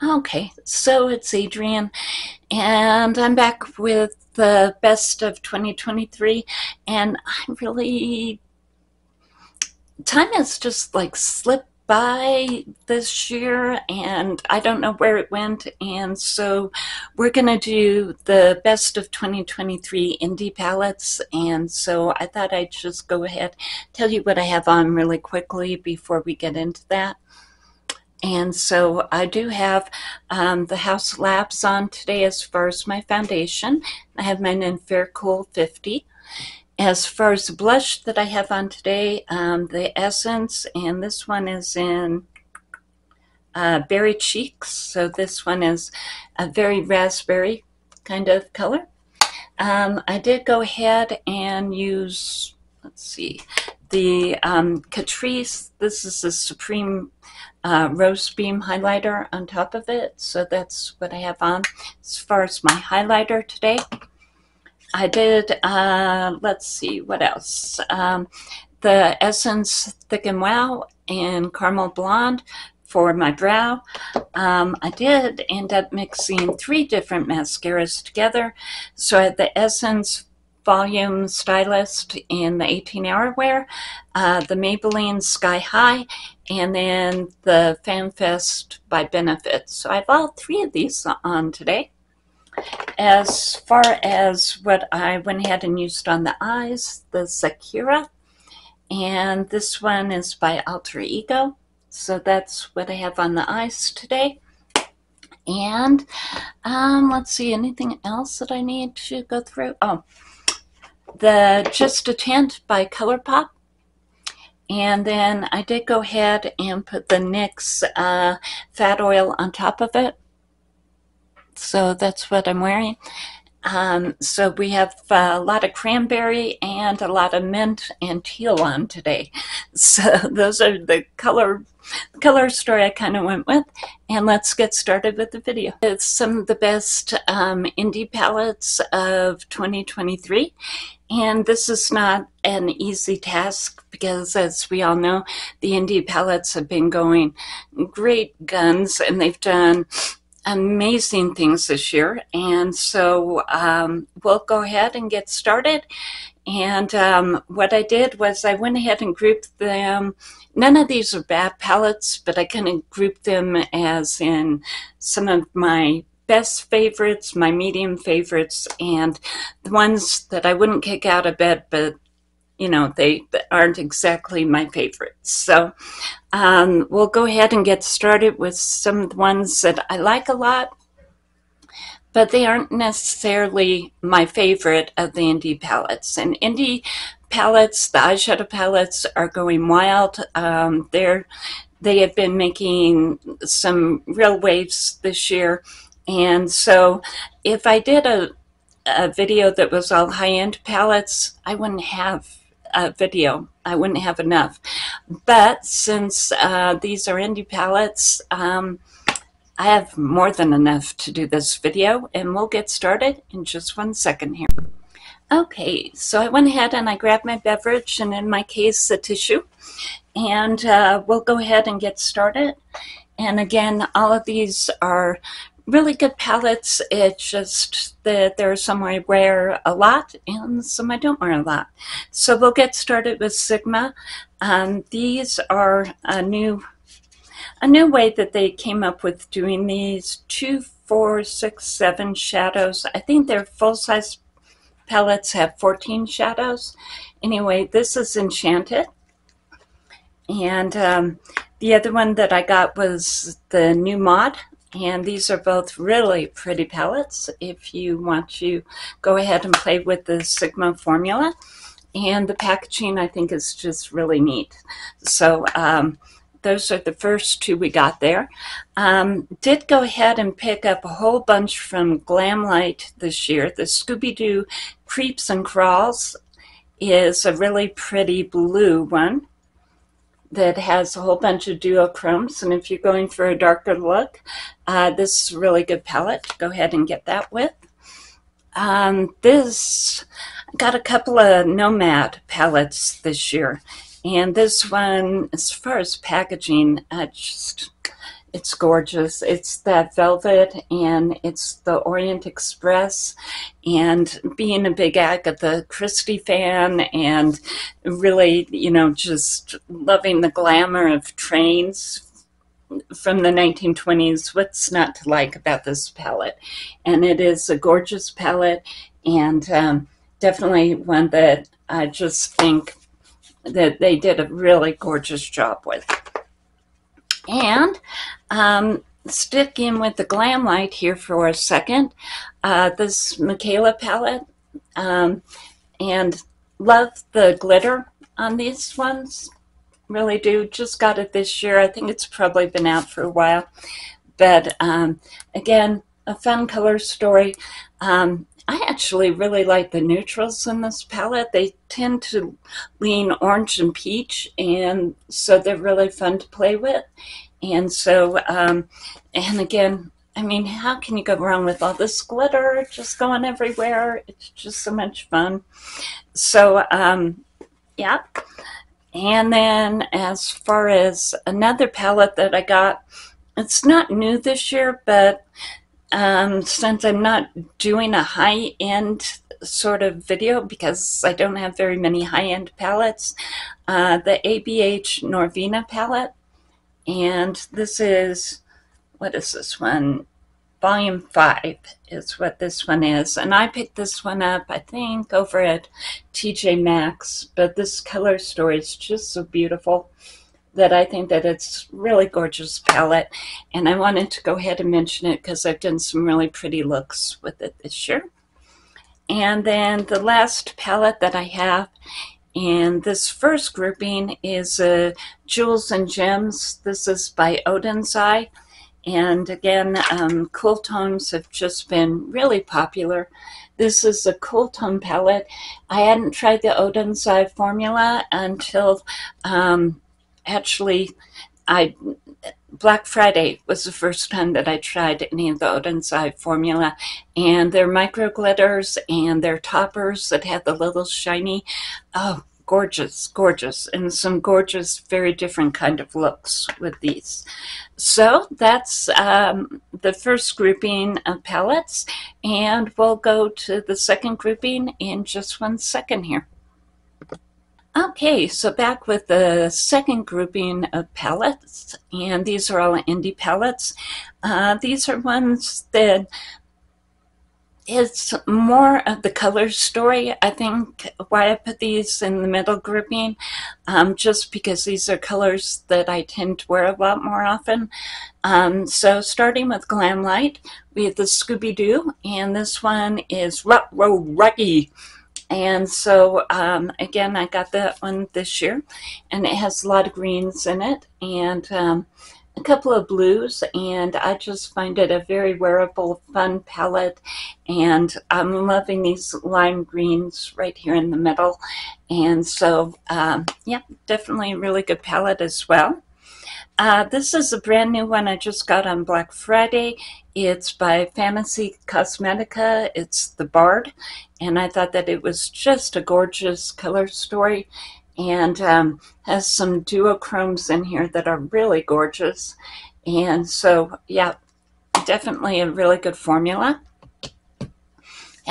Okay, so it's Adrienne, and I'm back with the best of 2023, and I'm really... Time has just, like, slipped by this year, and I don't know where it went, and so we're going to do the best of 2023 indie palettes, and so I thought I'd just go ahead tell you what I have on really quickly before we get into that. And so I do have the Haus Labs on today as far as my foundation. I have mine in Fair Cool 50. As far as the blush that I have on today, the Essence, and this one is in Berry Cheeks. So this one is a very raspberry kind of color. I did go ahead and use, let's see, the Catrice. This is the Supreme Rose Beam highlighter on top of it, so that's what I have on as far as my highlighter today. I did, let's see, what else? The Essence Thick and Wow in Caramel Blonde for my brow. I did end up mixing three different mascaras together, so I had the Essence Volume Stylist in the 18-hour wear, the Maybelline Sky High, and then the Fan Fest by Benefit. So I have all three of these on today. As far as what I went ahead and used on the eyes, the Sakura, and this one is by Alter Ego. So that's what I have on the eyes today. And let's see, anything else that I need to go through? Oh. The Just a Tint by ColourPop, and then I did go ahead and put the NYX fat oil on top of it, so that's what I'm wearing. So we have a lot of cranberry and a lot of mint and teal on today, so those are the color story I kind of went with, and let's get started with the video. It's some of the best indie palettes of 2023, and this is not an easy task because, as we all know, the indie palettes have been going great guns, and they've done amazing things this year, and so we'll go ahead and get started. And what I did was I went ahead and grouped them. None of these are bad palettes, but I kind of grouped them as in some of my best favorites, my medium favorites, and the ones that I wouldn't kick out of bed, but, you know, they aren't exactly my favorites. So we'll go ahead and get started with some of the ones that I like a lot, but they aren't necessarily my favorite of the indie palettes. And indie palettes, the eyeshadow palettes, are going wild. They have been making some real waves this year. And so if I did a video that was all high-end palettes, I wouldn't have a video. I wouldn't have enough. But since these are indie palettes, I have more than enough to do this video, and we'll get started in just one second here. Okay, so I went ahead and I grabbed my beverage, and in my case, a tissue, and we'll go ahead and get started. And again, all of these are really good palettes. It's just that there are some I wear a lot and some I don't wear a lot. So we'll get started with Sigma. These are a new way that they came up with doing these 2, 4, 6, 7 shadows. I think their full-size palettes have 14 shadows. Anyway, this is Enchanted. And the other one that I got was the Nomad. And these are both really pretty palettes if you want to go ahead and play with the Sigma formula. And the packaging, I think, is just really neat. So those are the first two we got there. Did go ahead and pick up a whole bunch from Glamlite this year. The Scooby-Doo Creeps and Crawls is a really pretty blue one that has a whole bunch of duochromes. And if you're going for a darker look, this is a really good palette to go ahead and get that with. This got a couple of Nomad palettes this year. And this one, as far as packaging, just It's gorgeous. It's that velvet, and it's the Orient Express, and being a big Agatha Christie fan and really, you know, just loving the glamour of trains from the 1920s, what's not to like about this palette? And it is a gorgeous palette, and definitely one that I just think that they did a really gorgeous job with. And sticking with the Glamlite here for a second, this Michaela palette, and love the glitter on these ones, really do. Just got it this year. I think it's probably been out for a while, but again, a fun color story. I actually really like the neutrals in this palette. They tend to lean orange and peach, and so they're really fun to play with. And so, and again, I mean, how can you go wrong with all this glitter just going everywhere? It's just so much fun. So, yeah. And then as far as another palette that I got, it's not new this year, but since I'm not doing a high-end sort of video because I don't have very many high-end palettes, the ABH Norvina palette, and this is, what is this one? Volume 5 is what this one is, and I picked this one up, I think, over at TJ Maxx, but this color story is just so beautiful that I think that it's really gorgeous palette, and I wanted to go ahead and mention it because I've done some really pretty looks with it this year. And then the last palette that I have in this first grouping is Jewels and Gems. This is by Oden's Eye, and again, cool tones have just been really popular. This is a cool tone palette. I hadn't tried the Oden's Eye formula until actually, Black Friday was the first time that I tried any of the Oden's Eye formula, and their micro glitters and their toppers that had the little shiny, oh, gorgeous, gorgeous, and some gorgeous, very different kind of looks with these. So that's the first grouping of palettes, and we'll go to the second grouping in just one second here. Okay, so back with the second grouping of palettes, and these are all indie palettes. These are ones that it's more of the color story, I think, why I put these in the middle grouping, just because these are colors that I tend to wear a lot more often. So starting with Glamlite, we have the Scooby-Doo, and this one is Ruh-Roh Ruggy. And so, again, I got that one this year, and it has a lot of greens in it and a couple of blues, and I just find it a very wearable, fun palette, and I'm loving these lime greens right here in the middle. And so, yeah, definitely a really good palette as well. This is a brand new one I just got on Black Friday. It's by Fantasy Cosmetica. It's the Bard, and I thought that it was just a gorgeous color story, and has some duochromes in here that are really gorgeous. And so, yeah, definitely a really good formula. I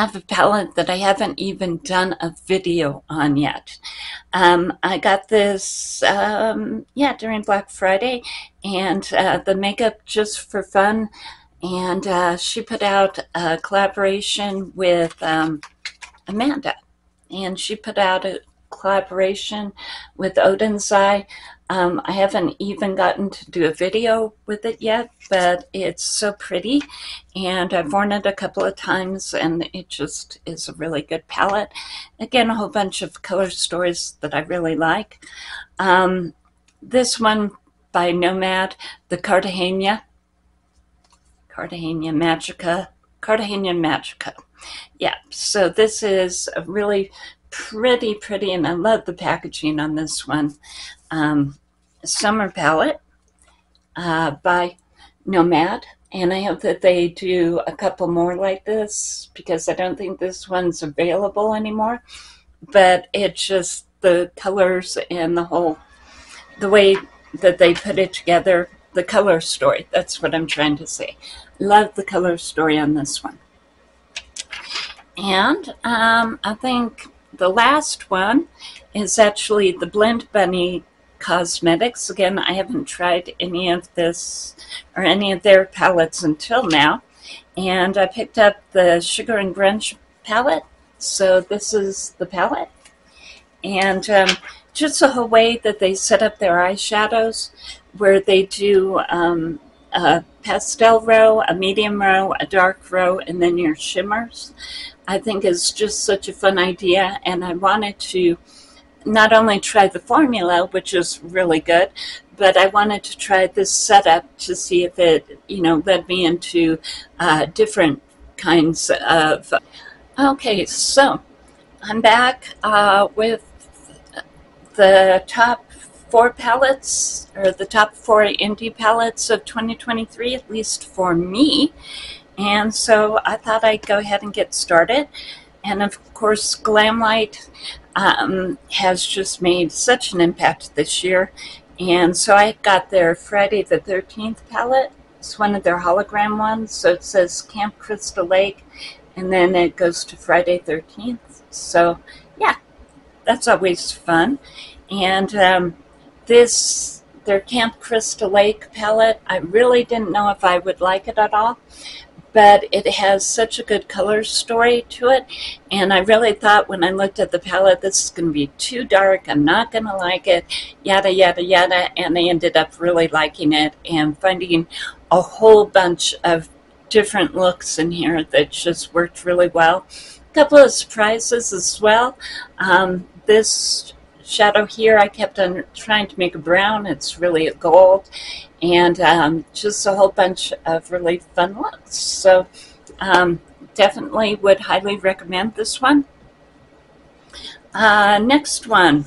have a palette that I haven't even done a video on yet. I got this, yeah, during Black Friday, and the Makeup Just for Fun, and she put out a collaboration with Amanda, and she put out a collaboration with Oden's Eye. I haven't even gotten to do a video with it yet, but it's so pretty, and I've worn it a couple of times, and it just is a really good palette. Again, a whole bunch of color stories that I really like. This one by Nomad, the Cartagena Magica. Yeah, so this is a really pretty, and I love the packaging on this one. Summer palette by Nomad, and I hope that they do a couple more like this because I don't think this one's available anymore, but it's just the colors and the way that they put it together the color story. That's what I'm trying to say. Love the color story on this one. And I think the last one is actually the Blend Bunny Cosmetics. Again, I haven't tried any of this or any of their palettes until now. And I picked up the Sugar and Grunge palette. So this is the palette. And just the whole way that they set up their eyeshadows, where they do a pastel row, a medium row, a dark row, and then your shimmers, I think is just such a fun idea. And I wanted to not only try the formula, which is really good, but I wanted to try this setup to see if it, you know, led me into different kinds of... Okay, so I'm back with the top 4 palettes, or the top 4 indie palettes of 2023, at least for me. And so I thought I'd go ahead and get started. And of course, Glamlite has just made such an impact this year. And so I got their Friday the 13th palette. It's one of their hologram ones. So it says Camp Crystal Lake, and then it goes to Friday 13th. So yeah, that's always fun. And their Camp Crystal Lake palette, I really didn't know if I would like it at all, but it has such a good color story to it. And I really thought when I looked at the palette, this is going to be too dark, I'm not going to like it, yada, yada, yada. And I ended up really liking it and finding a whole bunch of different looks in here that just worked really well. A couple of surprises as well. This shadow here, I kept on trying to make a brown. It's really a gold. And just a whole bunch of really fun looks. So definitely would highly recommend this one. Next one.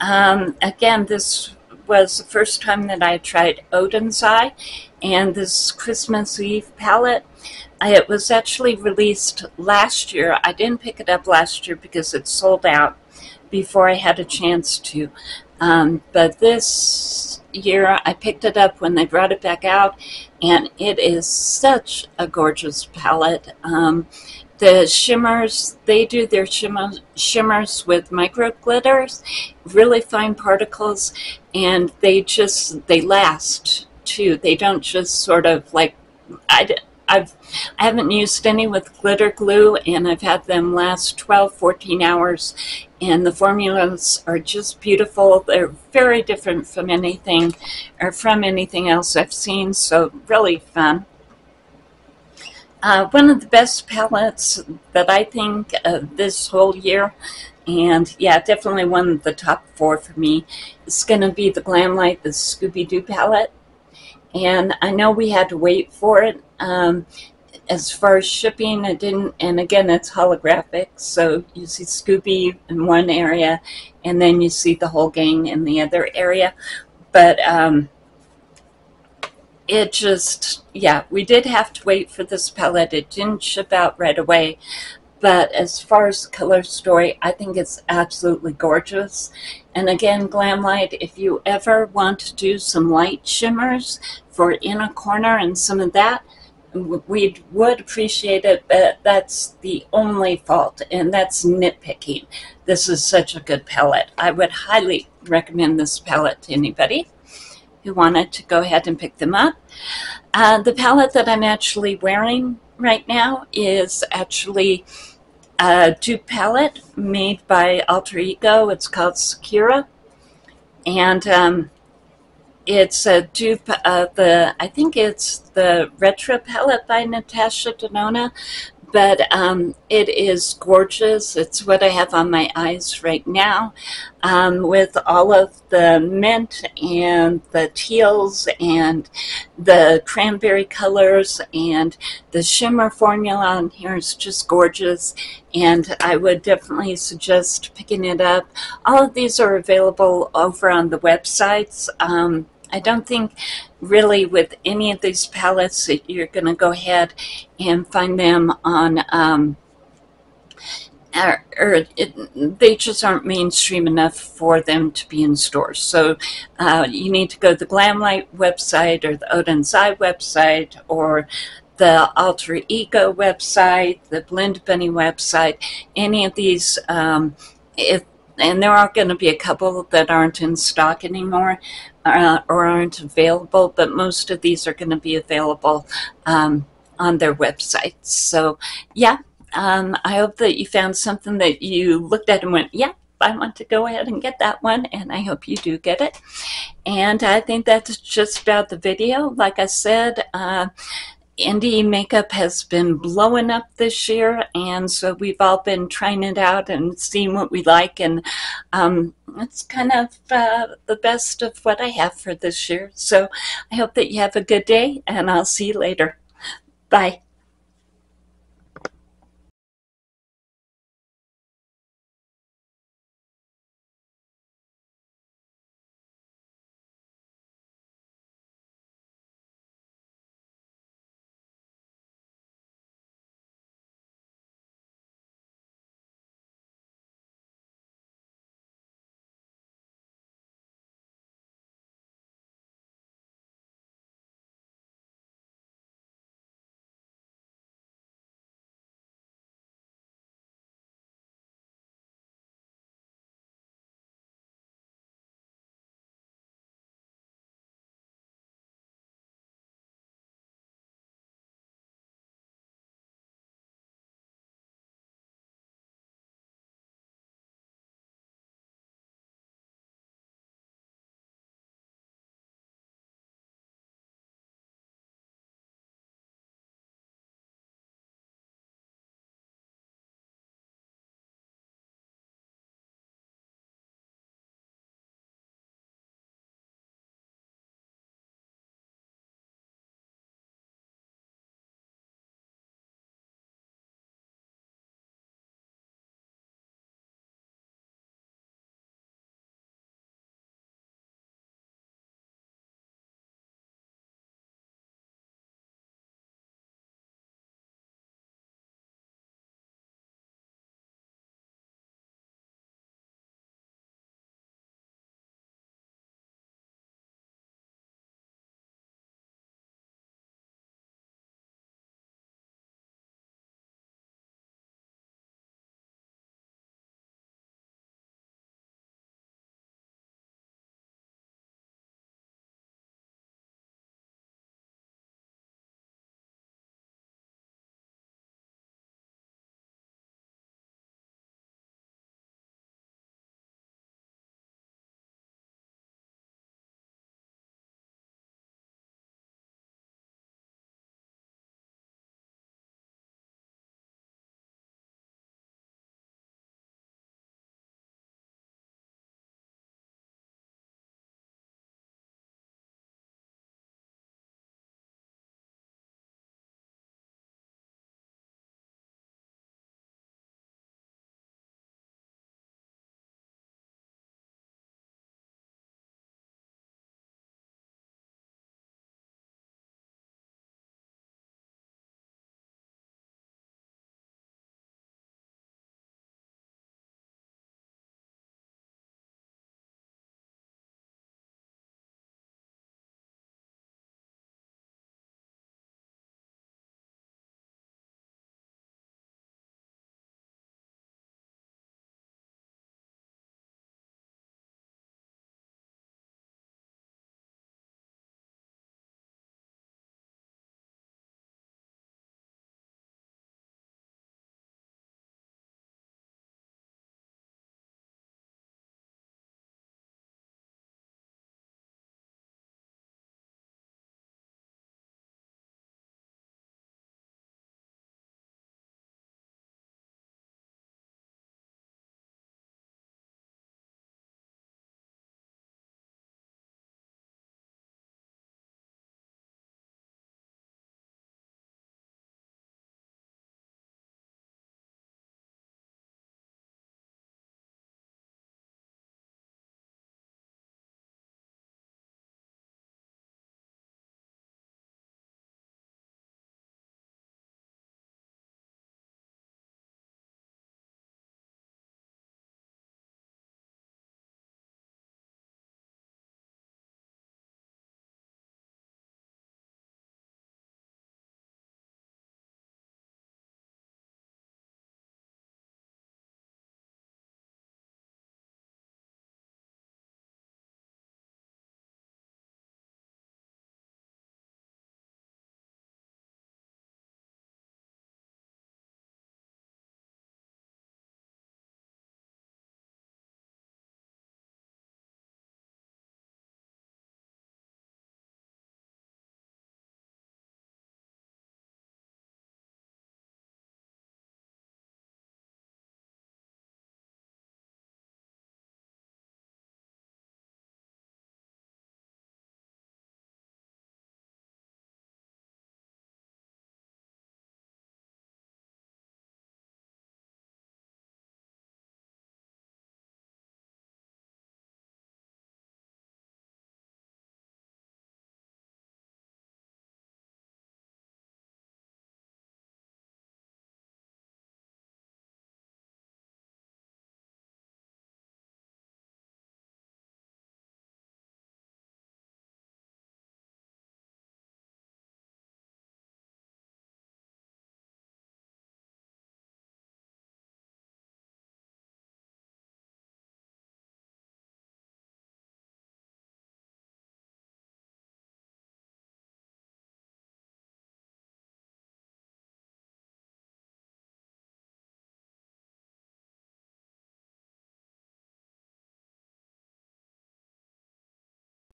Again, this was the first time that I tried Oden's Eye, and this Christmas Eve palette. It was actually released last year. I didn't pick it up last year because it sold out before I had a chance to. But this year I picked it up when they brought it back out, and it is such a gorgeous palette. The shimmers, they do their shimmers with micro glitters, really fine particles, and they last too. They don't just sort of like, I haven't used any with glitter glue, and I've had them last 12, 14 hours, and the formulas are just beautiful. They're very different from anything else I've seen, so really fun. One of the best palettes that I think this whole year, and yeah, definitely one of the top 4 for me, is going to be the Glamlite, the Scooby-Doo palette. And I know we had to wait for it. As far as shipping, it didn't, and again, it's holographic, so you see Scooby in one area, and then you see the whole gang in the other area. But it just, yeah, we did have to wait for this palette. It didn't ship out right away. But as far as the color story, I think it's absolutely gorgeous. And again, Glamlite, if you ever want to do some light shimmers for inner corner and some of that, we would appreciate it, but that's the only fault, and that's nitpicking. This is such a good palette. I would highly recommend this palette to anybody who wanted to go ahead and pick them up. The palette that I'm actually wearing right now is actually a dupe palette made by Alter Ego. It's called Sakura, and it's a dupe of the, I think it's the Retro palette by Natasha Denona, but it is gorgeous. It's what I have on my eyes right now, with all of the mint and the teals and the cranberry colors, and the shimmer formula on here is just gorgeous, and I would definitely suggest picking it up. All of these are available over on the websites. I don't think really with any of these palettes that you're going to go ahead and find them on They just aren't mainstream enough for them to be in stores. So you need to go to the Glamlite website or the Oden's Eye website or the Alter Ego website, the Blend Bunny website, any of these. And there are going to be a couple that aren't in stock anymore or aren't available, but most of these are going to be available on their websites. So, yeah. I hope that you found something that you looked at and went, yeah, I want to go ahead and get that one, and I hope you do get it. And I think that's just about the video. Like I said, indie makeup has been blowing up this year, and so we've all been trying it out and seeing what we like, and it's kind of the best of what I have for this year. So I hope that you have a good day, and I'll see you later. Bye.